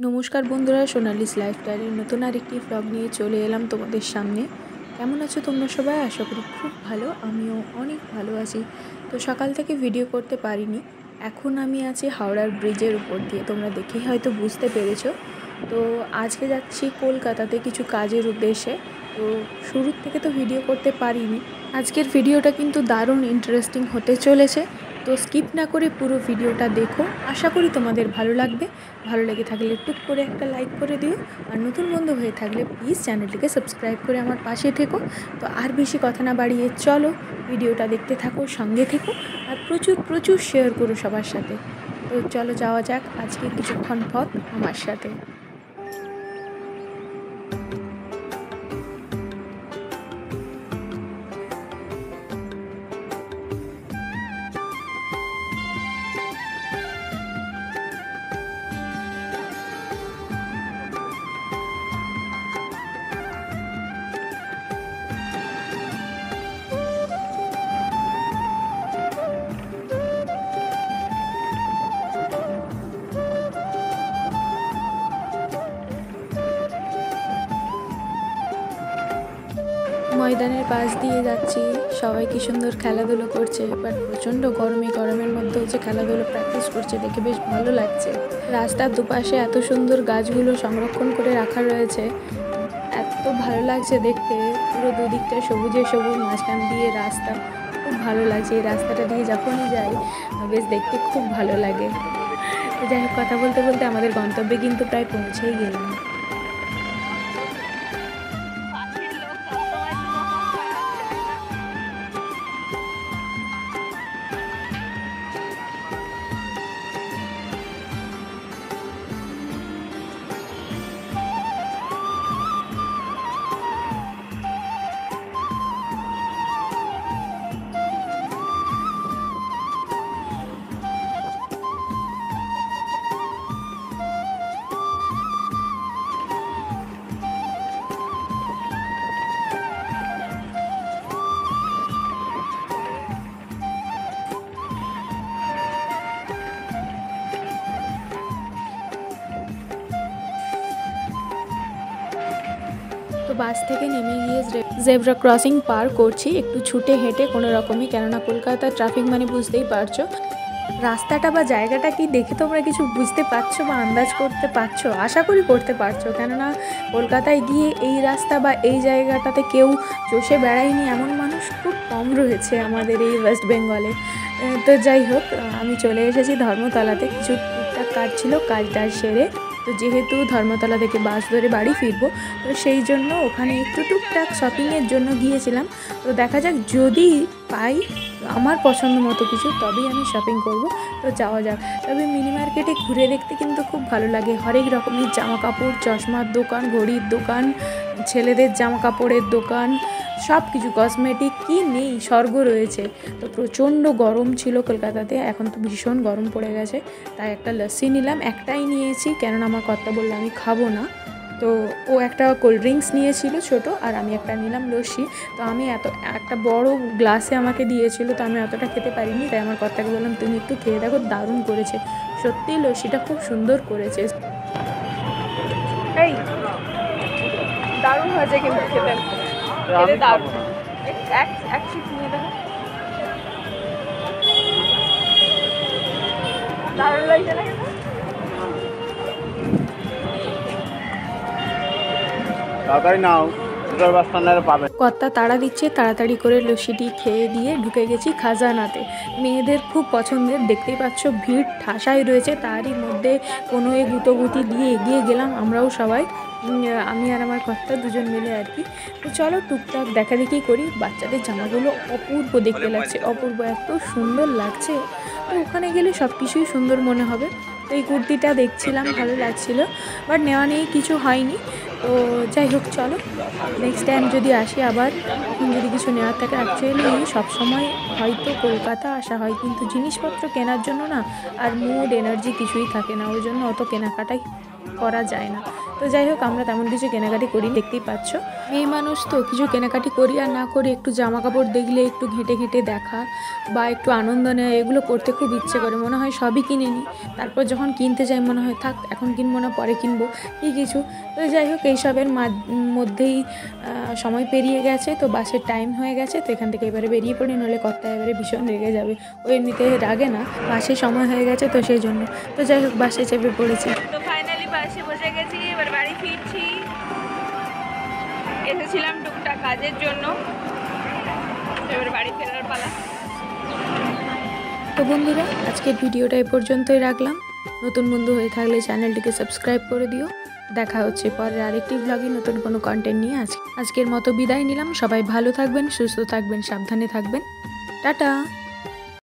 नमस्कार बंधुरा सोनालिस लाइफस्टाइल नतून और एक ब्लग निये चले एलाम तुम्हारे सामने। केमन आछो तोमरा सबाई? आशा करी खूब भालो, आमिओ अनेक भालो आछि। तो सकाल थेके भिडियो करते पारिनि, एखन आमि आछि हावड़ार ब्रिजेर उपर दिये, तोमरा देखेई हयतो बुझते पेरेछो। तो आजके जाच्छि कलकाताते किछु काजेर उद्देश्ये। तो शुरू थेके तो भिडियो करते पारिनि। आजकेर भिडियोटा किन्तु दारुण इंटरेस्टिंग होते चलेछे, तो स्किप ना करे पुरो भिडियोटा देखो। आशा करी तुम्हादेर भालो लागबे। भालो लेगे थाकले टुक करे एकटा लाइक करे दिओ और नतून बंधु हये थाकले प्लिज चैनलटिके सबस्क्राइब करे आमार पाशे थेको। तो आर बेशी कथा ना बाड़िये चलो भिडियोटा देखते थाको, संगे थेको और प्रचुर प्रचुर शेयर करो सबार साथे। तो चलो जावा जाक आजके किछुक्षण पथ आमार साथे। मैदानेर पास दिए जाচ্ছি, সবাই কি সুন্দর খেলাধুলো করছে। বাট প্রচন্ড গরমের মধ্যে যে খেলাধুলো প্র্যাকটিস করছে দেখে বেশ ভালো লাগছে। রাস্তার দুপাশে এত সুন্দর গাছগুলো সংরক্ষণ করে রাখা রয়েছে, এত ভালো লাগছে দেখতে। পুরো দুদিকটা সবুজে সবুজ, মাঝখান দিয়ে রাস্তা, খুব ভালো লাগছে। এই রাস্তাটা দিয়ে যখনই যাই বেশ দেখতে খুব ভালো লাগে। যাই হোক, কথা বলতে বলতে আমাদের গন্তব্যে কিন্তু প্রায় পৌঁছেই গেলাম। বাস থেকে নেমে গিয়ে জেব্রা ক্রসিং পার করছি একটু ছুটে হেঁটে কোনো রকমই, কেননা কলকাতা ট্রাফিক মানে বুঝতেই পারছো। রাস্তাটা বা জায়গাটা কি দেখে তোমরা কিছু বুঝতে পারছো বা আন্দাজ করতে পারছো? আশা করি করতে পারছো, কেননা কলকাতায় গিয়ে এই রাস্তা বা এই জায়গাটাতে কেউ চষে বেড়ায়নি এমন মানুষ খুব কম রয়েছে আমাদের এই ওয়েস্ট বেঙ্গলে। তো যাই হোক, আমি চলে এসেছি ধর্মতলাতে। কিছু টুকটাক কাজ ছিল, কাজটা সেরে তো যেহেতু ধর্মতলা থেকে বাস ধরে বাড়ি ফিরবো, তো সেই জন্য ওখানে একটু টুকটাক শপিংয়ের জন্য গিয়েছিলাম। তো দেখা যাক, যদি পাই আমার পছন্দ মতো কিছু তবেই আমি শপিং করব। তো যাওয়া যাক। তবে মিনি মার্কেটে ঘুরে দেখতে কিন্তু খুব ভালো লাগে। হরেক রকমের জামা কাপড়, চশমার দোকান, ঘড়ির দোকান, ছেলেদের জামা কাপড়ের দোকান, সব কিছু, কসমেটিক, কি নেই, স্বর্গ রয়েছে। তো প্রচণ্ড গরম ছিল কলকাতাতে, এখন তো ভীষণ গরম পড়ে গেছে। তাই একটা লস্যি নিলাম, একটাই নিয়েছি, কেননা আমার কর্তা বলল আমি খাবো না। তো ও একটা কোল্ড ড্রিঙ্কস নিয়েছিল ছোটো, আর আমি একটা নিলাম লস্যি। তো আমি একটা বড় গ্লাসে আমাকে দিয়েছিল, তো আমি অতটা খেতে পারিনি, তাই আমার কর্তাকে বললাম তুমি একটু খেয়ে দেখো, দারুণ করেছে সত্যিই, লস্যিটা খুব সুন্দর করেছে, এই দারুণ হয়েছে কিন্তু খেতে। কর্তা তাড়া দিচ্ছে, তাড়াতাড়ি করে লস্যিটি খেয়ে দিয়ে ঢুকে গেছি খাজানাতে। মেয়েদের খুব পছন্দের, দেখতেই পাচ্ছ ভিড় ঠাসাই রয়েছে। তারই মধ্যে কোনো এই গুঁতোগুঁতি দিয়ে এগিয়ে গেলাম আমরাও সবাই, আমি আর আমার কর্তা দুজন মিলে আর কি। তো চলো টুকটাক দেখা দেখি করি। বাচ্চাদের জামাগুলো অপূর্ব দেখতে লাগছে, অপূর্ব, এত সুন্দর লাগছে। তো ওখানে গেলে সব কিছুই সুন্দর মনে হবে। তো এই কুর্তিটা দেখছিলাম, ভালো লাগছিল, বাট নেওয়া নেই কিছু হয়নি। তো যাই হোক, চলো নেক্সট টাইম যদি আসি আবার যদি কিছু নেওয়ার থাকে। অ্যাকচুয়ালি সবসময় হয়তো কলকাতা আসা হয়, কিন্তু জিনিসপত্র কেনার জন্য না আর মুড এনার্জি কিছুই থাকে না, ওই জন্য অত কেনাকাটাই করা যায় না। তো तो যাই হোক আমরা তেমন কিছু কেনাকাটি করি, দেখতেই পাচ্ছ মেয়ে মানুষ তো কিছু কেনাকাটি করি আর না করি একটু জামা কাপড় দেখলে একটু ঘেঁটে ঘেঁটে দেখা বা একটু আনন্দ নেওয়া এগুলো করতে খুব ইচ্ছে করে, মনে হয় সবই কিনে নিই। তারপর যখন কিনতে যাই মনে হয় থাক এখন কিনবো না পরে কিনবো কি কিছু। তো যাই হোক এইসবের মধ্যেই সময় পেরিয়ে গেছে, তো বাসের টাইম হয়ে গেছে, তো এখান থেকে এবারে বেরিয়ে পড়ি নইলে কর্তা এবারে ভীষণ রেগে যাবে, ও এমনিতে রাগে না, বাসের সময় হয়ে গেছে তো সেই জন্য। তো যাই হোক বাসে চেপে পড়েছি, তো ফাইনালি বাসে বসে গেছি, এবার বাড়ি ফিরছি। এসেছিলাম টুকটাক কাজের জন্য, এবার বাড়ি ফেরার পালা। তো বন্ধুরা আজকের ভিডিওটা এই পর্যন্তই রাখলাম, নতুন বন্ধু হয়ে থাকলে চ্যানেলটিকে সাবস্ক্রাইব করে দিও। দেখা হচ্ছে পরের আরেকটি ব্লগে নতুন কোনো কন্টেন্ট নিয়ে। আজকের মতো বিদায় নিলাম, সবাই ভালো থাকবেন, সুস্থ থাকবেন, সাবধানে থাকবেন, টাটা।